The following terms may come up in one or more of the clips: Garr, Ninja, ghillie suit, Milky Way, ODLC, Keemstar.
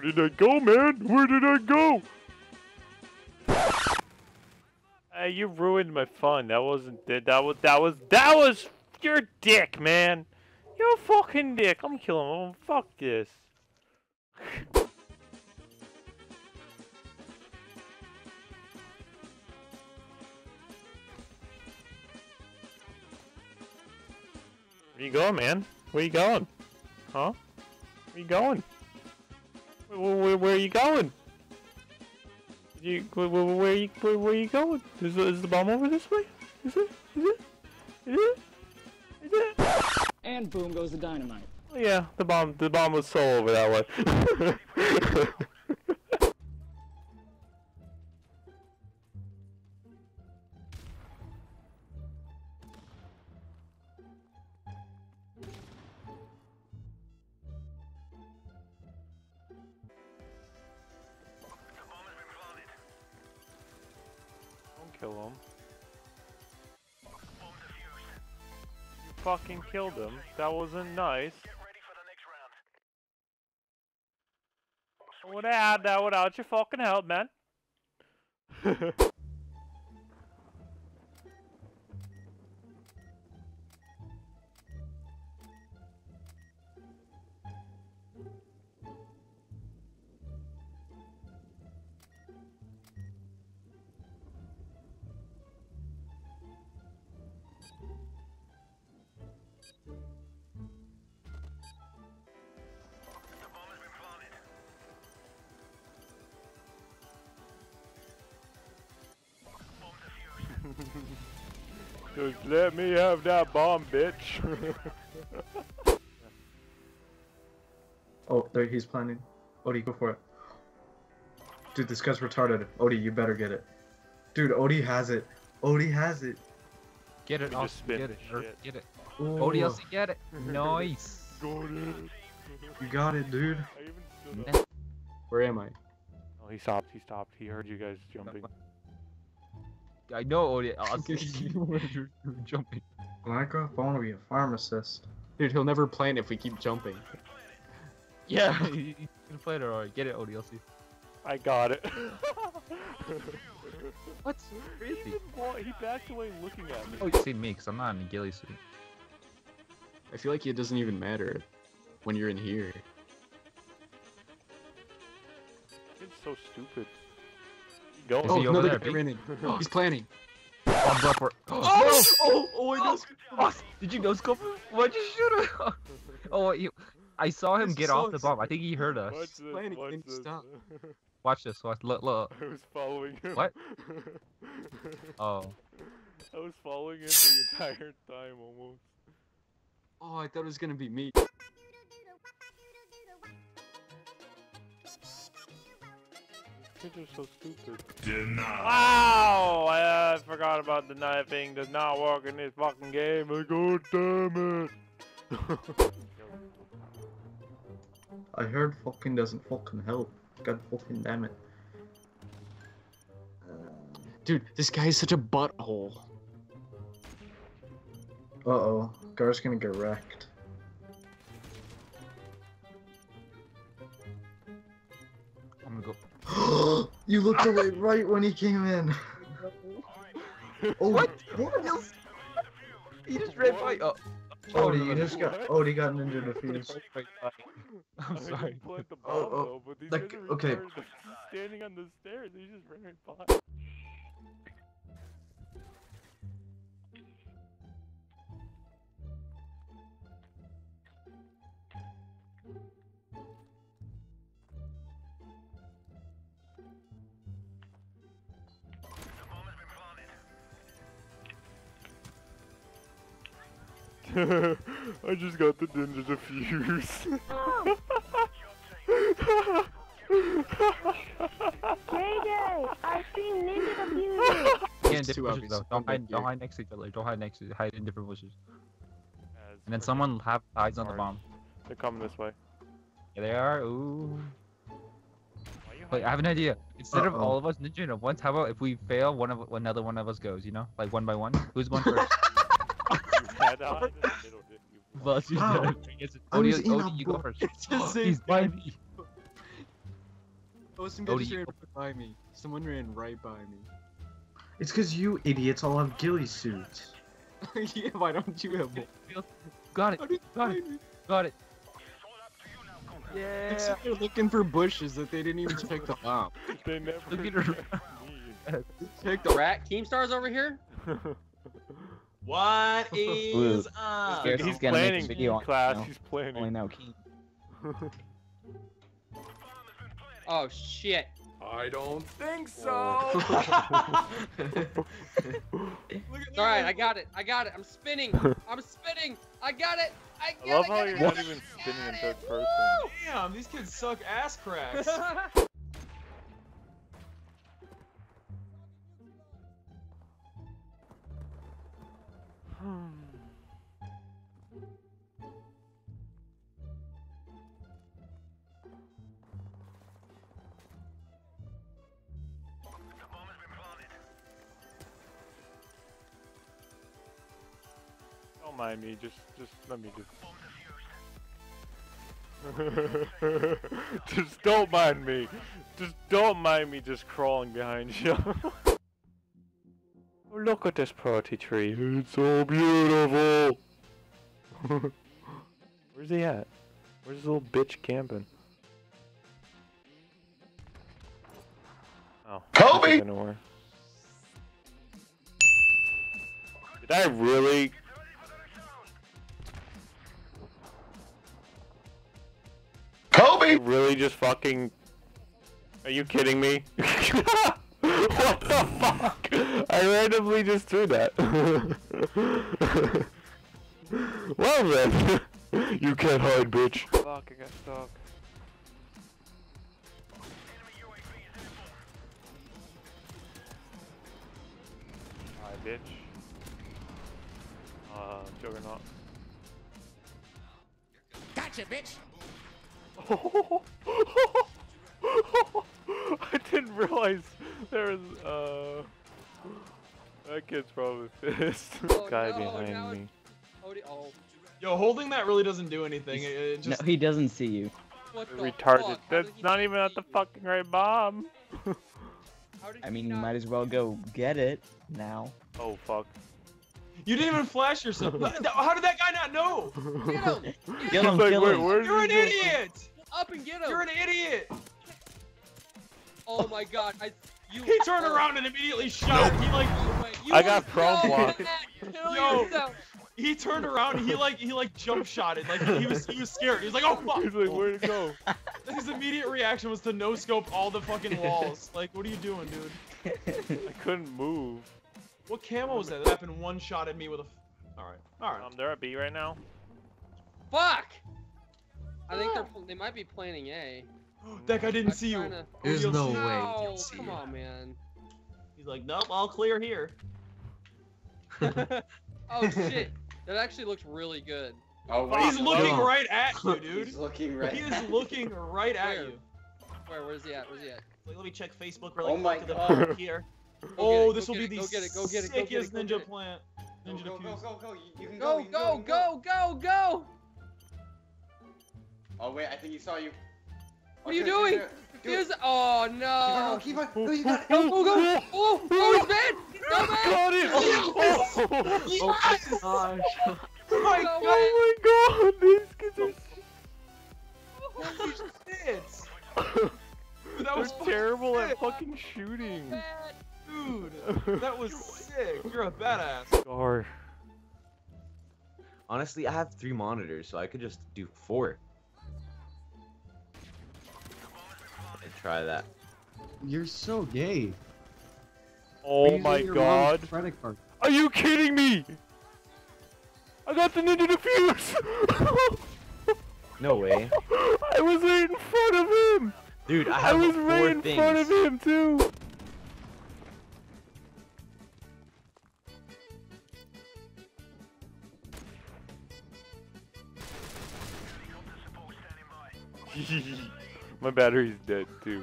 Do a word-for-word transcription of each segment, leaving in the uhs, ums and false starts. Where did I go, man? Where did I go? Hey, you ruined my fun. That wasn't that. That was that was that was your dick, man. You're a fucking dick. I'm killing him. Fuck this. Where you going, man? Where you going? Huh? Where you going? Where, where, where are you going? You, where, where, where, you, where, where are you going? Is, is the bomb over this way? Is it? Is it? Is it? Is it? And boom goes the dynamite. Oh yeah, the bomb, the bomb was so over that way. Kill him. You fucking killed him. That wasn't nice. I would have had that without your fucking help, man. Just let me have that bomb, bitch. Oh, there he's planning. Odie, go for it. Dude, this guy's retarded. Odie, you better get it. Dude, Odie has it. Odie has it. Get it, Austin. Get it. Shit. Get it. Ooh. Odie, also get it. Nice. Got it. You got it, dude. Where am I? Oh, he stopped. He stopped. He heard you guys jumping. I know, Odie. You're, you're jumping. Minecraft, I want to be a pharmacist. Dude, he'll never plan if we keep jumping. Yeah, he's gonna play it alright. Get it, O D L C. I got it. What's crazy? He, even, he backed away looking at me. Oh, you see me, because I'm not in a ghillie suit. I feel like it doesn't even matter when you're in here. It's so stupid. Go. Oh, he oh no! There, they're in. He's planning. Bombs up or... Oh! Oh! Oh! I oh, oh, did you nose cover? Why'd you shoot him? Oh, you... I saw him get so off the bomb. I think he heard us. Watch this, planning. Watch this. Stop. Watch this. Watch. Look. Look. I was following him. What? Oh. I was following him the entire time almost. Oh, I thought it was gonna be me. Kids are so stupid. Deny. Wow! I uh, forgot about the knife thing. Does not work in this fucking game. God damn it! I heard fucking doesn't fucking help. God fucking damn it. Dude, this guy is such a butthole. Uh oh, Gar's gonna get wrecked. I'm gonna go. You looked away right when he came in. Oh, what? What? He just ran by. Oh, oh, he just got. Oh, he got ninja defused. I'm sorry. Oh, oh. Like, okay. Standing on the stairs, he just ran right by. I just got the ninja defuse. J J, I see ninja defuse. And two bushes, though. Don't hide, don't hide next to each other. Don't hide next to, hide in different bushes. Yeah, and then someone have eyes on the bomb. They're coming this way. Yeah, they are. Ooh. Wait, I have an idea. Instead uh -oh. of all of us ninja at once, how about if we fail, one of another one of us goes. You know, like one by one. Who's one first? Wow. I was in a book. It's the same guy. Oh, some guy oh, just ran right by me. Someone ran right by me. It's because you idiots all have ghillie suits. Yeah, why don't you have one? Got it, got it, got it. Yeah. Except they're looking for bushes that they didn't even check the bomb. They never look at her. Check the rat. Keemstar's over here. What is up? He's, he's gonna planning. Make a video on class. Now. He's planning. Only now, Keem. Oh shit. I don't think so. All right, I got it. I got it. I'm spinning. I'm spinning. I got it. I, got I love it, how you're not it, even spinning in third person. Woo! Damn, these kids suck ass cracks. Don't mind me, just, just let me just... just don't mind me. Just don't mind me just crawling behind you. Look at this party tree. It's so beautiful. Where's he at? Where's this little bitch camping? Oh, Kobe! Did I really? I really just fucking... Are you kidding me? What the fuck? I randomly just threw that. Well then. You can't hide, bitch. Fuck, I got stuck. Hi, bitch. Uh, Juggernaut. Gotcha, bitch! I didn't realize there was, uh... that kid's probably pissed. Oh, guy no, behind no. me. Oh. Yo, holding that really doesn't do anything. It, it just... No, he doesn't see you. What the retarded. Fuck? That's not even at the fucking right bomb. I mean, you might as well go get it now. Oh, fuck. You didn't even flash yourself. How did that guy not know? Get him! Get him! Like, Wait, where You're an idiot! Up and get him! You're an idiot! Oh my god! I you. He turned oh. around and immediately shot. He like. You I got pro blocked. Yo, yourself. He turned around. And he like he like jump shotted. Like he was he was scared. He was like, oh fuck! He's like, where'd it go? His immediate reaction was to no scope all the fucking walls. Like, what are you doing, dude? I couldn't move. What camo was that? That happened one shot at me with a. Alright. Alright. Um, they're at B right now. Fuck! I think they're. They might be planning A. That guy didn't I'm see you. To... There's oh, no see... way. No, see come you. on, man. He's like, nope, I'll clear here. Oh shit. That actually looks really good. Oh, wow. He's looking oh. right at you, dude. He's looking right He is looking right at Where? you. Where? Where's he at? Where's he at? Wait, let me check Facebook really oh quick. Oh my god. Here. Go oh, this will be the sickest ninja plant. Ninja go, go, go, go, you, you can go, go, go, go, go! Oh wait, I think he saw you. What are you doing? Fuse! Oh no! Keep on, no, you got it! Go, go, go! Oh, oh, he's bad! No man! Got it! Oh my god! Oh my god! These kids are shits! That was terrible at fucking shooting. Dude, that was sick. You're a badass. Gar. Honestly, I have three monitors, so I could just do four. And try that. You're so gay. Oh my god. Are you kidding me? I got the Ninja Diffuse! No way. I was right in front of him! Dude, I, have I was four right in things. front of him too! My battery's dead too.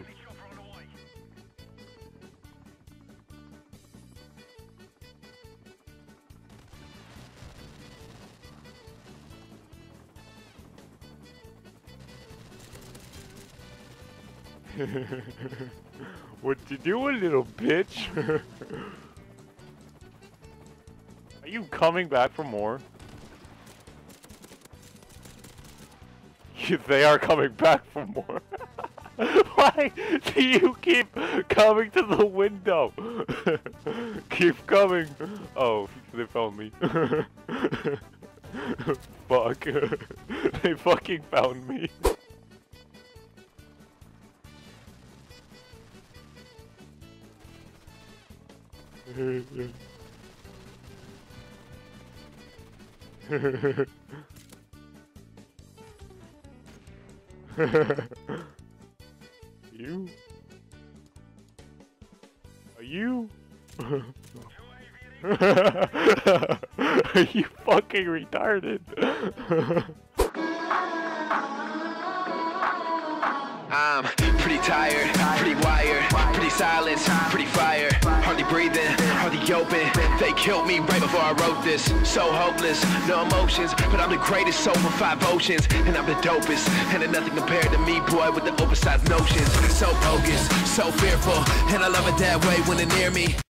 What you doing, little bitch? Are you coming back for more? They are coming back for more. Why do you keep coming to the window? Keep coming. Oh, they found me. Fuck. They fucking found me. You? Are you? Are you fucking retarded? I'm pretty tired, pretty wired, pretty silent, pretty fire. Hardly breathing, hardly open. They killed me right before I wrote this. So hopeless, no emotions, but I'm the greatest over five oceans, and I'm the dopest, and there's nothing compared to me, boy, with the oversized notions. So bogus, so fearful, and I love it that way when they're near me.